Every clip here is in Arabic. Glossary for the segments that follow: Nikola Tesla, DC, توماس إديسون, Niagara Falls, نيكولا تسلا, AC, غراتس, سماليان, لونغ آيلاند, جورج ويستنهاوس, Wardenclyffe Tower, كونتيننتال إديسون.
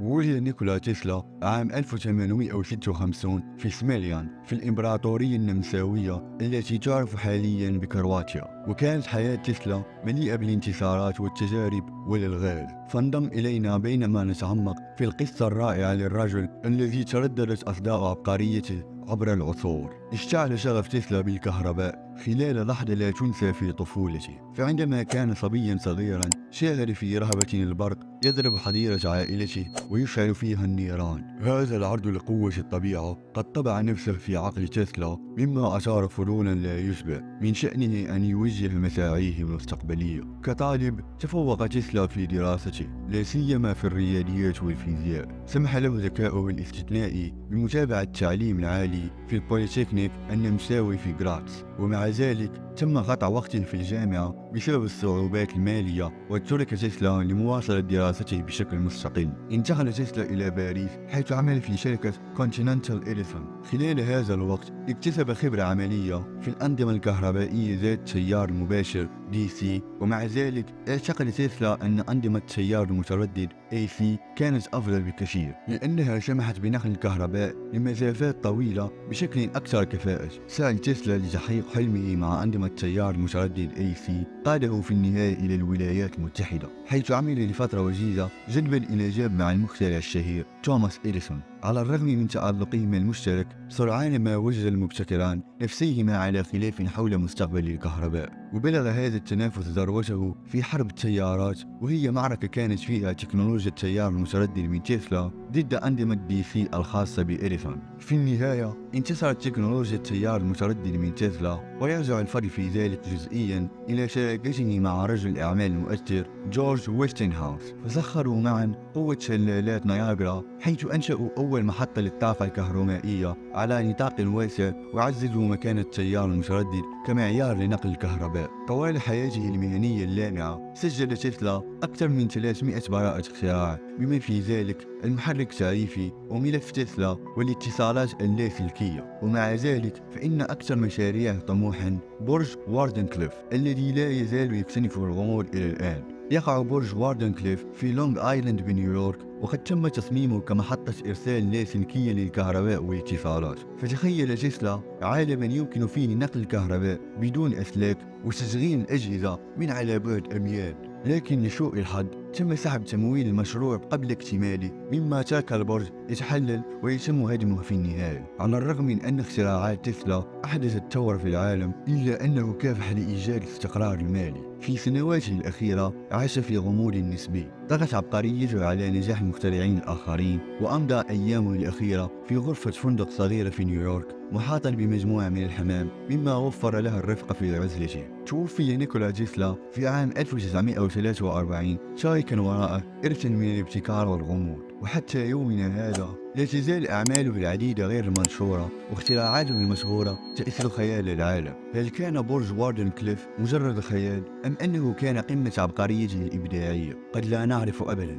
ولد نيكولا تسلا عام 1856 في سماليان في الإمبراطورية النمساوية التي تعرف حاليا بكرواتيا. وكانت حياة تسلا مليئة بالانتصارات والتجارب والألغاز، فانضم إلينا بينما نتعمق في القصة الرائعة للرجل الذي ترددت أصداء عبقريته عبر العصور. اشتعل شغف تسلا بالكهرباء خلال لحظة لا تنسى في طفولته، فعندما كان صبيا صغيرا شعر في رهبة البرق يضرب حظيرة عائلته ويشعل فيها النيران. هذا العرض لقوة الطبيعة قد طبع نفسه في عقل تسلا، مما أثار فضولا لا يشبع من شأنه أن يوجه مساعيه المستقبلية. كطالب تفوق تسلا في دراسته لا سيما في الرياضيات والفيزياء، سمح له ذكاؤه الاستثنائي بمتابعة التعليم العالي في البوليتكنيك النمساوي في غراتس، ومع ذلك تم قطع وقت في الجامعة بسبب الصعوبات المالية، وترك تسلا لمواصلة دراسته بشكل مستقل. انتقل تسلا إلى باريس حيث عمل في شركة كونتيننتال إديسون. خلال هذا الوقت اكتسب خبرة عملية في الأنظمة الكهربائية ذات تيار مباشر DC، ومع ذلك اعتقد تسلا أن أنظمة التيار المتردد AC كانت أفضل بكثير، لأنها سمحت بنقل الكهرباء لمسافات طويلة بشكل أكثر كفاءة. سعي تسلا لتحقيق حلمه مع أنظمة التيار المتردد AC قاده في النهاية إلى الولايات المتحدة، حيث عمل لفترة وجيزة جذبا إلى جاب مع المخترع الشهير توماس إديسون. على الرغم من تعلقهما المشترك، سرعان ما وجد المبتكران نفسيهما على خلاف حول مستقبل الكهرباء، وبلغ هذا التنافس ذروته في حرب التيارات، وهي معركة كانت فيها تكنولوجيا التيار المتردد من تسلا ضد أنظمة DC الخاصة بإديسون. في النهاية انتصرت تكنولوجيا التيار المتردد من تسلا، ويرجع الفرق في ذلك جزئيا إلى شراكته مع رجل الأعمال المؤثر جورج ويستنهاوس، فسخروا معا قوة شلالات نياجرا حيث أنشأوا أول محطة للطاقة الكهرومائية على نطاق واسع، وعززوا مكانة التيار المتردد كمعيار لنقل الكهرباء. طوال حياته المهنية اللامعة سجل تسلا أكثر من 300 براءة اختراع، بما في ذلك المحرك التعريفي وملف تسلا والاتصالات اللاسلكية. ومع ذلك فإن أكثر مشاريعه طموحا برج واردنكليف الذي لا يزال يكتنف الغموض إلى الآن. يقع برج واردنكليف في لونغ آيلاند بنيويورك، وقد تم تصميمه كمحطة إرسال لاسلكية للكهرباء والاتصالات. فتخيل تسلا عالما يمكن فيه نقل الكهرباء بدون أسلاك وتشغيل الأجهزة من على بعد أميال، لكن لسوء الحظ تم سحب تمويل المشروع قبل اكتماله، مما ترك البرج يتحلل ويتم هدمه في النهاية. على الرغم من أن اختراعات تسلا أحدثت ثورة في العالم، إلا أنه كافح لإيجاد الاستقرار المالي. في سنواته الأخيرة عاش في غموض نسبي، طغت عبقريته على نجاح المخترعين الآخرين، وأمضى أيامه الأخيرة في غرفة فندق صغيرة في نيويورك محاطا بمجموعة من الحمام، مما وفر لها الرفقة في عزلته. توفي نيكولا تسلا في عام 1943 تاركا وراءه إرثا من الابتكار والغموض، وحتى يومنا هذا لا تزال أعماله العديدة غير المنشورة واختراعاته المشهورة تأثر خيال العالم. هل كان برج واردنكليف مجرد خيال أم أنه كان قمة عبقريته الإبداعية؟ قد لا نعرف أبدا.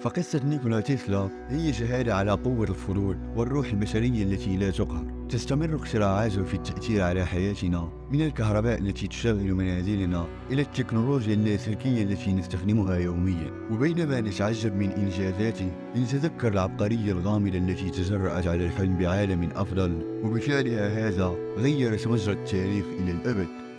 فقصة نيكولا تسلا هي شهادة على قوة الفضول والروح البشرية التي لا تقهر. تستمر اختراعاته في التأثير على حياتنا، من الكهرباء التي تشغل منازلنا إلى التكنولوجيا اللاسلكية التي نستخدمها يوميا. وبينما نتعجب من إنجازاته نتذكر العبقرية الغامضة التي تجرأت على الحلم بعالم أفضل، وبفعلها هذا غيرت مجرى التاريخ إلى الأبد.